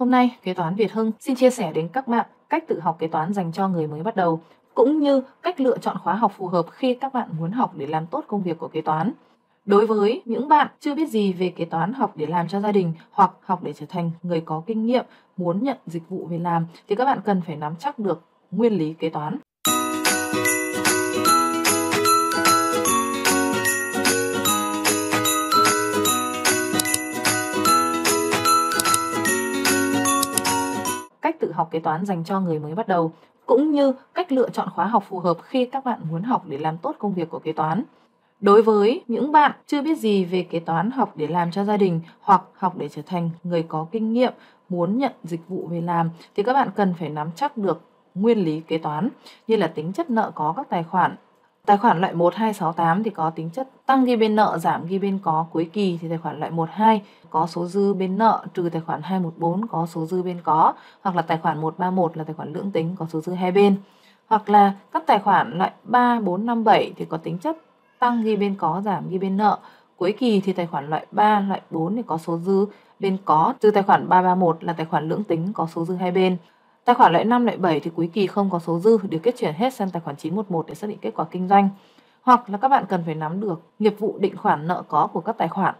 Hôm nay, Kế Toán Việt Hưng xin chia sẻ đến các bạn cách tự học kế toán dành cho người mới bắt đầu, cũng như cách lựa chọn khóa học phù hợp khi các bạn muốn học để làm tốt công việc của kế toán. Đối với những bạn chưa biết gì về kế toán, học để làm cho gia đình hoặc học để trở thành người có kinh nghiệm, muốn nhận dịch vụ về làm, thì các bạn cần phải nắm chắc được nguyên lý kế toán. Cách tự học kế toán dành cho người mới bắt đầu, cũng như cách lựa chọn khóa học phù hợp khi các bạn muốn học để làm tốt công việc của kế toán. Đối với những bạn chưa biết gì về kế toán, học để làm cho gia đình hoặc học để trở thành người có kinh nghiệm, muốn nhận dịch vụ về làm, thì các bạn cần phải nắm chắc được nguyên lý kế toán, như là tính chất nợ có các tài khoản. Tài khoản loại 1, 2, 6, 8 thì có tính chất tăng ghi bên nợ, giảm ghi bên có. Cuối kỳ thì tài khoản loại 1, 2 có số dư bên nợ, trừ tài khoản 2, 1, 4 có số dư bên có. Hoặc là tài khoản 1, 3, 1 là tài khoản lưỡng tính, có số dư hai bên. Hoặc là các tài khoản loại 3, 4, 5, 7 thì có tính chất tăng ghi bên có, giảm ghi bên nợ. Cuối kỳ thì tài khoản loại 3, loại 4 thì có số dư bên có, trừ tài khoản 3, 3, 1 là tài khoản lưỡng tính, có số dư hai bên. Tài khoản loại 5, loại 7 thì cuối kỳ không có số dư, điều kết chuyển hết sang tài khoản 911 để xác định kết quả kinh doanh. Hoặc là các bạn cần phải nắm được nghiệp vụ định khoản nợ có của các tài khoản.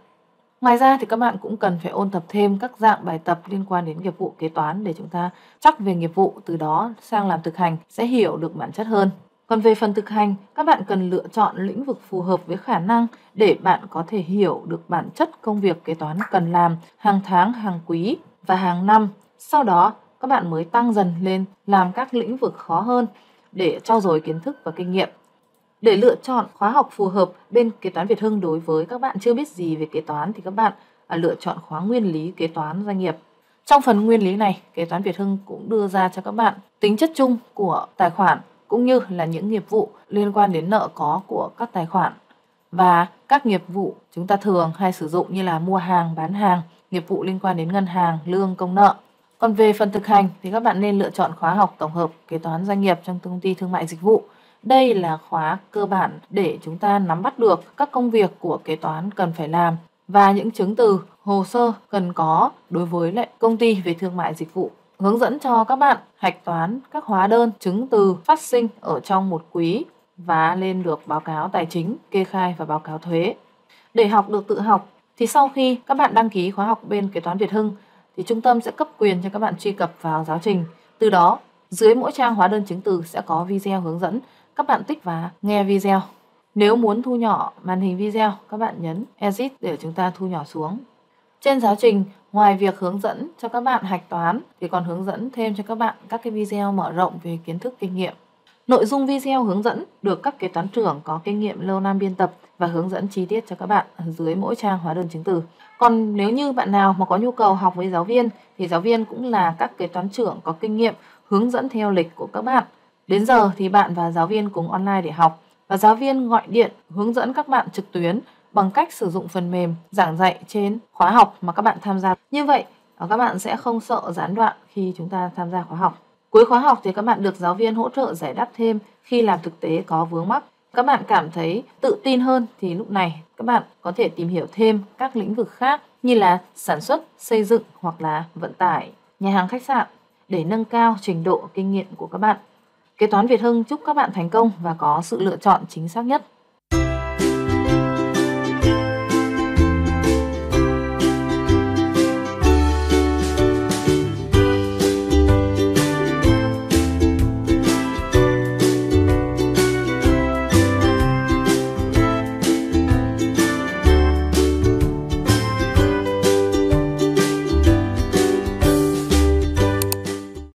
Ngoài ra thì các bạn cũng cần phải ôn tập thêm các dạng bài tập liên quan đến nghiệp vụ kế toán để chúng ta chắc về nghiệp vụ, từ đó sang làm thực hành sẽ hiểu được bản chất hơn. Còn về phần thực hành, các bạn cần lựa chọn lĩnh vực phù hợp với khả năng để bạn có thể hiểu được bản chất công việc kế toán cần làm hàng tháng, hàng quý và hàng năm. Sau đó, các bạn mới tăng dần lên làm các lĩnh vực khó hơn để trau dồi kiến thức và kinh nghiệm. Để lựa chọn khóa học phù hợp bên Kế Toán Việt Hưng đối với các bạn chưa biết gì về kế toán, thì các bạn lựa chọn khóa nguyên lý kế toán doanh nghiệp. Trong phần nguyên lý này, Kế Toán Việt Hưng cũng đưa ra cho các bạn tính chất chung của tài khoản, cũng như là những nghiệp vụ liên quan đến nợ có của các tài khoản, và các nghiệp vụ chúng ta thường hay sử dụng như là mua hàng, bán hàng, nghiệp vụ liên quan đến ngân hàng, lương, công nợ. Còn về phần thực hành thì các bạn nên lựa chọn khóa học tổng hợp kế toán doanh nghiệp trong công ty thương mại dịch vụ. Đây là khóa cơ bản để chúng ta nắm bắt được các công việc của kế toán cần phải làm và những chứng từ, hồ sơ cần có đối với lại công ty về thương mại dịch vụ. Hướng dẫn cho các bạn hạch toán các hóa đơn, chứng từ phát sinh ở trong một quý và lên được báo cáo tài chính, kê khai và báo cáo thuế. Để học được tự học thì sau khi các bạn đăng ký khóa học bên Kế Toán Việt Hưng, thì trung tâm sẽ cấp quyền cho các bạn truy cập vào giáo trình. Từ đó, dưới mỗi trang hóa đơn chứng từ sẽ có video hướng dẫn. Các bạn tích và nghe video. Nếu muốn thu nhỏ màn hình video, các bạn nhấn Exit để chúng ta thu nhỏ xuống. Trên giáo trình, ngoài việc hướng dẫn cho các bạn hạch toán, thì còn hướng dẫn thêm cho các bạn các cái video mở rộng về kiến thức kinh nghiệm. Nội dung video hướng dẫn được các kế toán trưởng có kinh nghiệm lâu năm biên tập và hướng dẫn chi tiết cho các bạn dưới mỗi trang hóa đơn chứng từ. Còn nếu như bạn nào mà có nhu cầu học với giáo viên, thì giáo viên cũng là các kế toán trưởng có kinh nghiệm hướng dẫn theo lịch của các bạn. Đến giờ thì bạn và giáo viên cùng online để học, và giáo viên gọi điện hướng dẫn các bạn trực tuyến bằng cách sử dụng phần mềm giảng dạy trên khóa học mà các bạn tham gia. Như vậy, các bạn sẽ không sợ gián đoạn khi chúng ta tham gia khóa học. Cuối khóa học thì các bạn được giáo viên hỗ trợ giải đáp thêm khi làm thực tế có vướng mắc. Các bạn cảm thấy tự tin hơn thì lúc này các bạn có thể tìm hiểu thêm các lĩnh vực khác như là sản xuất, xây dựng hoặc là vận tải, nhà hàng khách sạn để nâng cao trình độ kinh nghiệm của các bạn. Kế Toán Việt Hưng chúc các bạn thành công và có sự lựa chọn chính xác nhất.